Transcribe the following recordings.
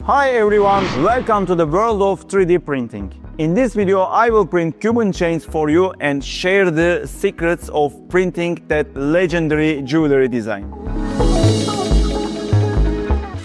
Hi everyone, welcome to the world of 3D printing. In this video I will print Cuban chains for you and share the secrets of printing that legendary jewelry design.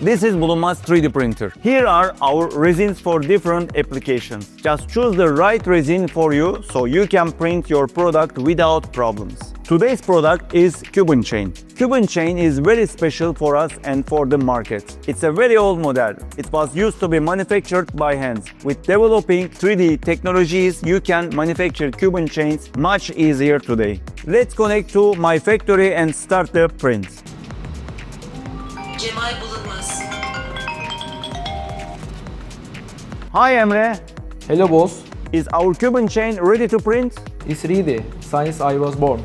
This is Bulunmaz 3D Printer. Here are our resins for different applications. Just choose the right resin for you so you can print your product without problems. Today's product is Cuban chain. Cuban chain is very special for us and for the market. It's a very old model. It was used to be manufactured by hands. With developing 3D technologies, you can manufacture Cuban chains much easier today. Let's connect to my factory and start the print. Hi Emre. Hello boss. Is our Cuban chain ready to print? It's ready, since I was born.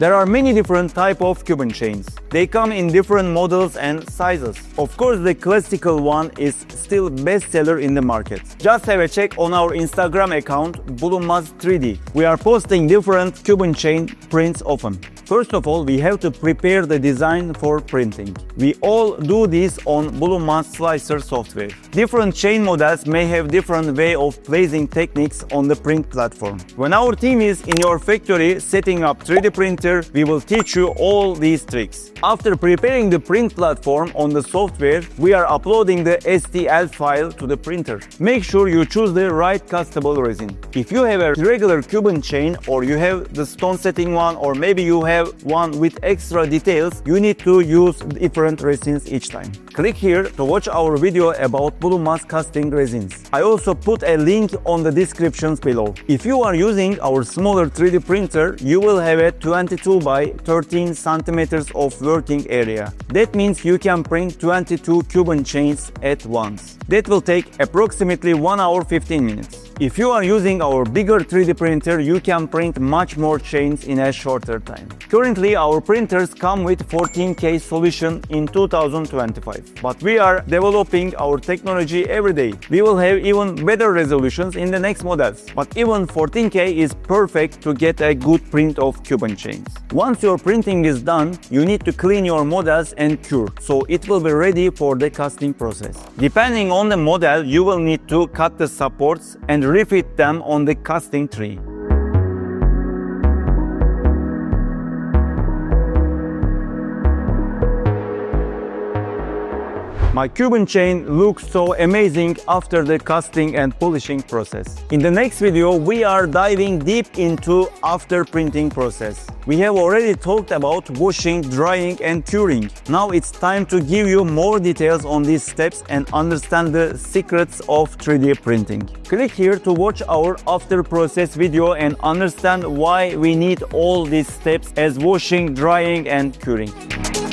There are many different types of Cuban chains. They come in different models and sizes. Of course, the classical one is still bestseller in the market. Just have a check on our Instagram account, Bulunmaz 3D. We are posting different Cuban chain prints often. First of all, we have to prepare the design for printing. We all do this on Bulunmaz Slicer Software. Different chain models may have different way of placing techniques on the print platform. When our team is in your factory setting up 3D printer, we will teach you all these tricks. After preparing the print platform on the software, we are uploading the STL file to the printer. Make sure you choose the right castable resin. If you have a regular Cuban chain or you have the stone setting one or maybe you have one with extra details, you need to use different resins each time. Click here to watch our video about Bulunmaz Casting Resins. I also put a link on the descriptions below. If you are using our smaller 3D printer, you will have a 22 by 13 centimeters of working area. That means you can print 22 Cuban chains at once. That will take approximately 1 hour 15 minutes. If you are using our bigger 3D printer, you can print much more chains in a shorter time. Currently, our printers come with 14K solution in 2025. But we are developing our technology every day. We will have even better resolutions in the next models. But even 14K is perfect to get a good print of Cuban chains. Once your printing is done, you need to clean your models and cure, so it will be ready for the casting process. Depending on the model, you will need to cut the supports and refit them on the casting tree. My Cuban chain looks so amazing after the casting and polishing process. In the next video, we are diving deep into after printing process. We have already talked about washing, drying and curing. Now it's time to give you more details on these steps and understand the secrets of 3D printing. Click here to watch our after process video and understand why we need all these steps as washing, drying and curing.